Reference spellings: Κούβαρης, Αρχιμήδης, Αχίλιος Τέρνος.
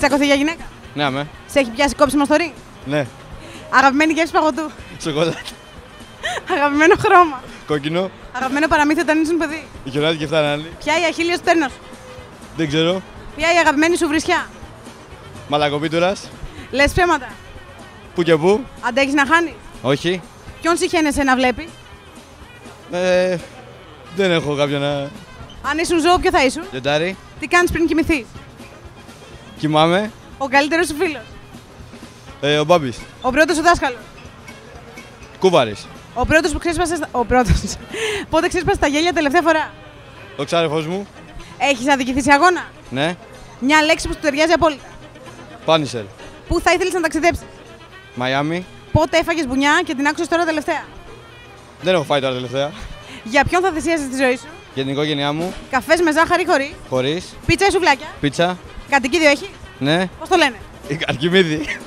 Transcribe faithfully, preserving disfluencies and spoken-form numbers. Έχεις τσακωθεί για γυναίκα? Ναι, με. Σε έχει πιάσει κόψιμο στο ρί? Ναι. Αγαπημένη γεύση παγωτού? Σοκολάτα. Αγαπημένο χρώμα? Κόκκινο. Αγαπημένο παραμύθι όταν ήσουν παιδί? Η Γιονάτη και φτάνει άλλη. Ποια η Αχίλιος Τέρνος? Δεν ξέρω. Ποια η αγαπημένη σου βρισιά? Μαλακοπίτουρας. Λες ψέματα? Πού και πού. Αντέχεις να χάνεις? Όχι. Ποιον συχαίνεσαι να βλέπει? Ε, δεν έχω κάποιον να... Αν ήσουν ζώο, ποιο θα ήσουν? Λιοντάρι. Τι κάνεις πριν κοιμηθείς? Κοιμάμαι. Ο καλύτερος σου φίλος? Ε, ο Μπάμπης. Ο πρώτος σου δάσκαλος? Κούβαρης. Ο πρώτος που ξέσπασες... Ο πρώτος... Πότε ξέσπασες τα γέλια τελευταία φορά? Ο ξάδερφός μου. Έχεις αδικηθεί σε αγώνα? Ναι. Μια λέξη που σου ταιριάζει απόλυτα? Πάνισελ. Πού θα ήθελες να ταξιδέψεις? Μαϊάμι. Πότε έφαγες μπουνιά και την άκουσες τώρα τελευταία? Δεν έχω φάει τώρα τελευταία. Για ποιον θα θυσίαζες τη ζωή σου? Για την οικογένειά μου. Καφές με ζάχαρη χωρί? Χωρίς. Πίτσα ή σουβλάκια? Πίτσα. Κατοικίδιο έχει? Ναι. Πώς το λένε? Η Αρχιμήδη.